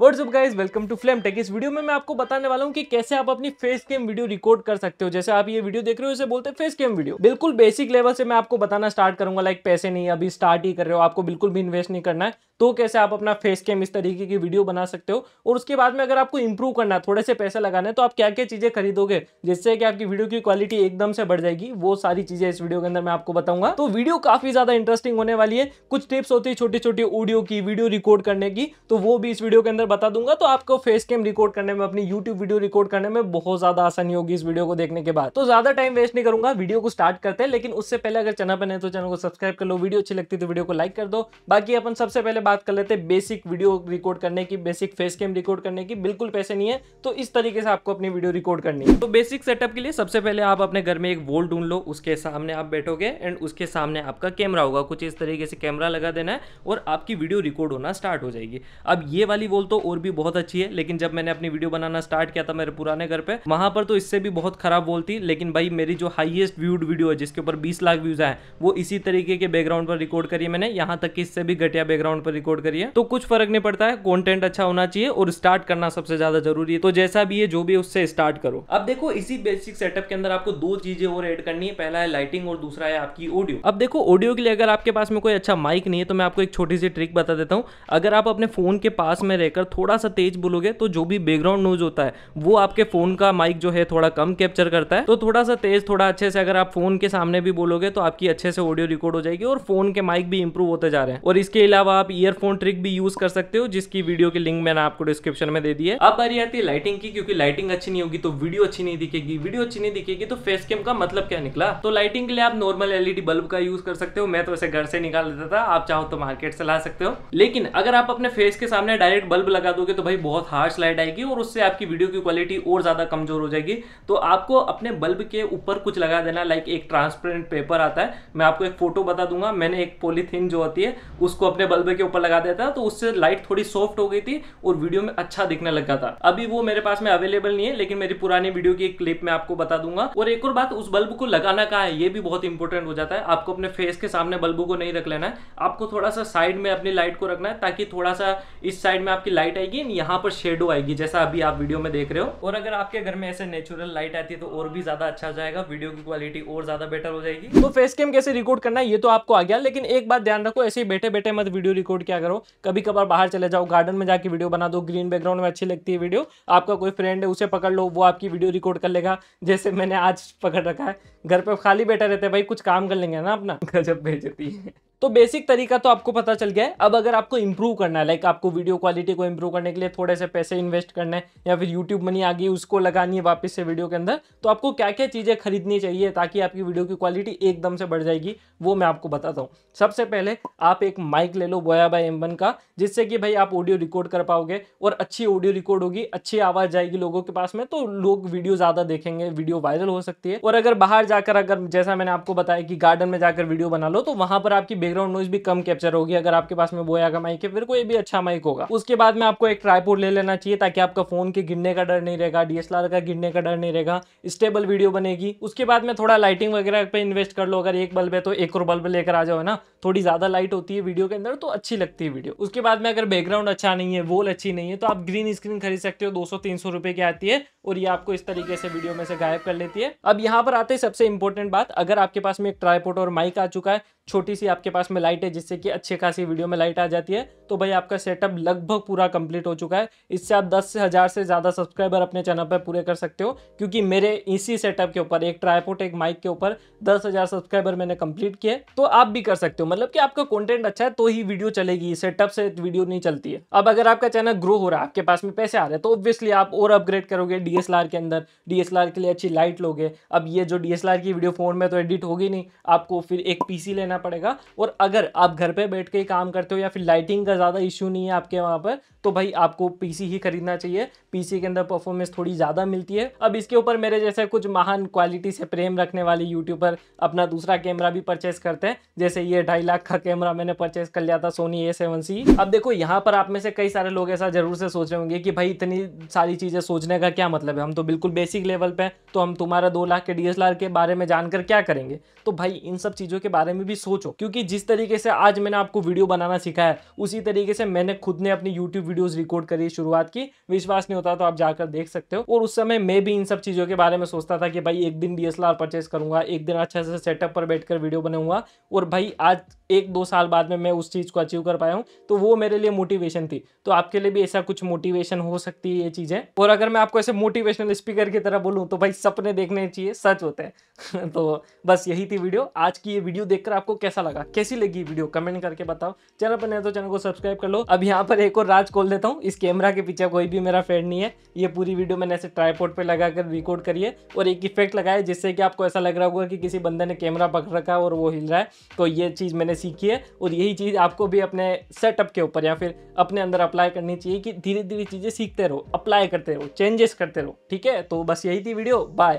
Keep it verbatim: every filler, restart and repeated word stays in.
What's up guys, welcome to Flametech. इस video में मैं आपको बताने वाला हूँ कि कैसे आप अपनी फेस कैम वीडियो रिकॉर्ड कर सकते हो। जैसे आप ये वीडियो देख रहे हो, इसे बोलते हैं फेस कैम वीडियो। बिल्कुल बेसिक लेवल से मैं आपको बताना स्टार्ट करूंगा। लाइक पैसे नहीं, अभी स्टार्ट ही कर रहे हो, आपको बिल्कुल भी इन्वेस्ट नहीं करना है, तो कैसे आप अपना फेस कैम इस तरीके की वीडियो बना सकते हो। और उसके बाद में अगर आपको इंप्रूव करना है, थोड़े से पैसे लगाना है, तो आप क्या क्या चीजें खरीदोगे जिससे कि आपकी वीडियो की क्वालिटी एकदम से बढ़ जाएगी, वो सारी चीजें इस वीडियो के अंदर मैं आपको बताऊंगा। तो वीडियो काफी ज्यादा इंटरेस्टिंग होने वाली है। कुछ टिप्स होती है छोटी छोटी ऑडियो की, वीडियो रिकॉर्ड करने की, तो वो भी इस वीडियो के अंदर बता दूंगा। तो आपको फेस कैम रिकॉर्ड करने में, अपनी यूट्यूब वीडियो रिकॉर्ड करने में बहुत ज्यादा आसानी होगी इस वीडियो को देखने के बाद। तो ज्यादा टाइम वेस्ट नहीं करूंगा, वीडियो को स्टार्ट करते हैं। लेकिन उससे पहले अगर चैनल पर नहीं तो चैनल को सब्सक्राइब कर लो, वीडियो अच्छी लगती है तो वीडियो को लाइक कर दो। बाकी अपन सबसे पहले बात कर लेते हैं बेसिक वीडियो रिकॉर्ड करने की, बेसिक फेस कैम रिकॉर्ड करने की। बिल्कुल पैसे नहीं है तो इस तरीके से आपको अपनी वीडियो रिकॉर्ड करनी है। तो बेसिक सेटअप के लिए सबसे पहले आप अपने घर में एक वॉल ढूंढ लो, उसके सामने आप बैठोगे एंड उसके सामने आपका कैमरा होगा। कुछ इस तरीके से कैमरा लगा देना है और आपकी वीडियो रिकॉर्ड होना स्टार्ट हो जाएगी। अब ये वाली वॉल तो और भी बहुत अच्छी है, लेकिन जब मैंने अपनी वीडियो बनाना स्टार्ट किया था मेरे पुराने घर पे, वहां पर तो इससे भी बहुत खराब वॉल थी। लेकिन भाई मेरी जो हाईएस्ट व्यूड वीडियो है, जिसके ऊपर बीस लाख व्यूज आए, वो इसी तरीके के बैकग्राउंड पर रिकॉर्ड करी है मैंने। यहां तक कि इससे भी घटिया बैकग्राउंड पर रिकॉर्ड करी है। तो कुछ फर्क नहीं पड़ता है, कॉन्टेंट अच्छा होना चाहिए और स्टार्ट करना सबसे ज्यादा जरूरी है। तो जैसा भी है, जो भी उससे स्टार्ट करो। अब देखो, इसी बेसिक सेटअप के अंदर आपको दो चीजें और एड करनी है। पहला है लाइटिंग और दूसरा है आपकी ऑडियो। अब देखो, ऑडियो के लिए अगर आपके पास में कोई अच्छा माइक नहीं है तो मैं आपको एक छोटी सी ट्रिक बता देता हूँ। अगर आप अपने फोन के पास में रहकर थोड़ा सा तेज बोलोगे तो जो भी बैकग्राउंड नॉइज होता है वो आपके फोन का माइक जो है थोड़ा कम कैप्चर करता है। तो थोड़ा सा तेज, थोड़ा अच्छे से अगर आप फोन के सामने भी बोलोगे तो आपकी अच्छे से ऑडियो रिकॉर्ड हो जाएगी और फोन के माइक भी इंप्रूव होते जा रहे हैं। और इसके अलावा आप ईयरफोन ट्रिक भी यूज कर सकते हो, जिसकी वीडियो की लिंक मैंने आपको डिस्क्रिप्शन में दे दी है। अब बारी आती है लाइटिंग की, क्योंकि लाइटिंग अच्छी नहीं होगी तो वीडियो अच्छी नहीं दिखेगी। वीडियो अच्छी नहीं दिखेगी तो फेस कैम का मतलब क्या निकला। तो लाइटिंग के लिए आप नॉर्मल एलईडी बल्ब का यूज कर सकते हो। मैं तो इसे घर से निकाल देता था, आप चाहो तो मार्केट से ला सकते हो। लेकिन अगर आप अपने फेस के सामने डायरेक्ट बल्ब लगा दोगे तो भाई बहुत हार्श लाइट आएगी और उससे आपकी वीडियो की क्वालिटी और ज्यादा कमजोर हो जाएगी। तो आपको अपने बल्ब के ऊपर कुछ लगा देना। लाइक एक ट्रांसपेरेंट पेपर आता है, मैं आपको एक फोटो बता दूंगा। मैंने एक पॉलीथीन जो होती है उसको अपने बल्ब के ऊपर लगा देता, तो उससे लाइट थोड़ी सॉफ्ट हो गई थी और वीडियो में अच्छा दिखने लगा था। अभी वो मेरे पास में अवेलेबल नहीं है, लेकिन मेरी पुरानी वीडियो की एक क्लिप में आपको बता दूंगा। और एक और बात, उस बल्ब को लगाना कहाँ है ये भी बहुत इंपॉर्टेंट हो जाता है। आपको अपने फेस के सामने बल्ब को नहीं रख लेना है, आपको थोड़ा सा साइड में अपनी लाइट को रखना है, ताकि थोड़ा सा इस साइड में आपकी लाइट आएगी, यहाँ पर शेडो आएगी, जैसा अभी आप वीडियो में देख रहे हो। और अगर आपके घर में ऐसे नेचुरल लाइट आती है तो और भी ज्यादा अच्छा जाएगा, वीडियो की क्वालिटी और ज्यादा बेटर हो जाएगी। तो फेस कैम कैसे रिकॉर्ड करना है ये तो आपको आ गया, लेकिन एक बात ध्यान रखो, ऐसे ही बैठे बैठे मत वीडियो रिकॉर्ड क्या करो। कभी कभार बाहर चले जाओ, गार्डन में जाके वीडियो बना दो, ग्रीन बैकग्राउंड में अच्छी लगती है वीडियो। आपका कोई फ्रेंड है उसे पकड़ लो, वो आपकी वीडियो रिकॉर्ड कर लेगा, जैसे मैंने आज पकड़ रखा है। घर पर खाली बैठा रहते हैं भाई, कुछ काम कर लेंगे ना अपना, गजब बेइज्जती है। तो बेसिक तरीका तो आपको पता चल गया है। अब अगर आपको इंप्रूव करना है, लाइक आपको वीडियो क्वालिटी को इंप्रूव करने के लिए थोड़े से पैसे इन्वेस्ट करना है, या फिर यूट्यूब मनी आ गई उसको लगानी है वापस से वीडियो के अंदर, तो आपको क्या क्या चीज़ें खरीदनी चाहिए ताकि आपकी वीडियो की क्वालिटी एकदम से बढ़ जाएगी, वो मैं आपको बताता हूँ। सबसे पहले आप एक माइक ले लो बोया बाय एम वन का, जिससे कि भाई आप ऑडियो रिकॉर्ड कर पाओगे और अच्छी ऑडियो रिकॉर्ड होगी, अच्छी आवाज़ जाएगी लोगों के पास में, तो लोग वीडियो ज़्यादा देखेंगे, वीडियो वायरल हो सकती है। और अगर बाहर जाकर, अगर जैसा मैंने आपको बताया कि गार्डन में जाकर वीडियो बना लो, तो वहाँ पर आपकी बैकग्राउंड नॉइज भी कम कैप्चर होगी। अगर आपके पास में बोया का माइक है, फिर कोई भी अच्छा माइक होगा। उसके बाद में आपको एक ट्राइपॉड ले लेना चाहिए, ताकि आपका फोन के गिरने का डर नहीं रहेगा, डीएसएलआर का गिरने का डर नहीं रहेगा, स्टेबल वीडियो बनेगी। उसके बाद में थोड़ा लाइटिंग वगैरह पे इन्वेस्ट कर लो। अगर एक बल्ब है तो एक और बल्ब लेकर आ जाओ ना, थोड़ी ज्यादा लाइट होती है वीडियो के अंदर तो अच्छी लगती है वीडियो। उसके बाद में अगर बैकग्राउंड अच्छा नहीं है, वॉल अच्छी नहीं है, तो आप ग्रीन स्क्रीन खरीद सकते हो, दो सौ तीन सौ रुपए की आती है और ये आपको इस तरीके से वीडियो में से गायब कर लेती है। अब यहाँ पर आते हैं सबसे इंपॉर्टेंट बात, अगर आपके पास में एक ट्राइपॉड और माइक आ चुका है, छोटी सी आपके पास में लाइट है जिससे कि अच्छे खासी वीडियो में लाइट आ जाती है, तो भाई आपका सेटअप लगभग पूरा कंप्लीट हो चुका है। इससे आप दस हज़ार से ज़्यादा सब्सक्राइबर अपने चैनल पर पूरे कर सकते हो, क्योंकि मेरे इसी सेटअप के ऊपर, एक ट्राइपॉड एक माइक के ऊपर दस हज़ार सब्सक्राइबर मैंने कंप्लीट किए। तो आप भी कर सकते हो, मतलब कि आपका कंटेंट अच्छा है तो ही वीडियो चलेगी, सेटअप से वीडियो नहीं चलती है। अब अगर आपका चैनल ग्रो हो रहा है, आपके पास में पैसे आ रहे हैं, तो ऑब्वियसली आप और अपग्रेड करोगे डीएसएलआर के अंदर, डीएसएलआर के लिए अच्छी लाइट लोगे। अब ये जो डीएसएलआर की वीडियो फोन में तो एडिट होगी नहीं, आपको फिर एक पीसी लेना पड़ेगा। और अगर आप घर पे बैठ के काम करते हो या फिर लाइटिंग का ज़्यादा इश्यू नहीं है आपके वहाँ पर, तो भाई आपको पीसी ही खरीदना चाहिए, पीसी के अंदर परफॉर्मेंस थोड़ी ज़्यादा मिलती है। अब इसके ऊपर मेरे जैसे कुछ महान क्वालिटी से प्रेम रखने वाले यूट्यूबर अपना दूसरा कैमरा भी परचेस करते हैं, जैसे ये ढाई लाख का कैमरा मैंने परचेस कर लिया था, सोनी ए सेवन सी। अब देखो, यहाँ पर आप में से कई सारे लोग ऐसा जरूर से सोच रहे होंगे कि भाई इतनी सारी चीज़ें सोचने का क्या मतलब है, हम तो बिल्कुल बेसिक लेवल पर, तो हम तुम्हारा दो लाख के डी एस एल आर के बारे में जानकर क्या करेंगे। तो भाई इन सब चीज़ों के बारे में भी सोचो, क्योंकि जिस तरीके से आज मैंने आपको वीडियो बनाना सिखाया है उसी तरीके से मैंने खुद ने अपनी यूट्यूब वीडियोस रिकॉर्ड करी शुरुआत की। विश्वास नहीं होता तो आप जाकर देख सकते हो। और उस समय मैं भी इन सब चीज़ों के बारे में सोचता था कि भाई एक दिन डीएसएलआर परचेस करूंगा, एक दिन अच्छे से सेटअप पर बैठकर वीडियो बनाऊंगा। और भाई आज एक दो साल बाद में मैं उस चीज़ को अचीव कर पाया हूँ, तो वो मेरे लिए मोटिवेशन थी। तो आपके लिए भी ऐसा कुछ मोटिवेशन हो सकती है ये चीज़ें। और अगर मैं आपको ऐसे मोटिवेशनल स्पीकर की तरह बोलूँ तो भाई सपने देखने चाहिए, सच होते हैं। तो बस यही थी वीडियो। आज की ये वीडियो देखकर आपको कैसा लगा, कैसी लगी वीडियो कमेंट करके बताओ। चैनल पर नए तो चैनल को सब्सक्राइब कर लो। अब यहाँ पर एक और राज खोल देता हूँ, इस कैमरा के पीछे कोई भी मेरा फ्रेंड नहीं है। ये पूरी वीडियो मैंने ऐसे ट्राईपोड पे लगाकर रिकॉर्ड करी है और एक इफेक्ट लगाया जिससे कि आपको ऐसा लग रहा होगा कि, कि किसी बंदे ने कैमरा पकड़ रखा है और वो हिल रहा है। तो ये चीज़ मैंने सीखी है और यही चीज़ आपको भी अपने सेटअप के ऊपर या फिर अपने अंदर अप्लाई करनी चाहिए कि धीरे धीरे चीज़ें सीखते रहो, अप्लाई करते रहो, चेंजेस करते रहो। ठीक है, तो बस यही थी वीडियो। बाय।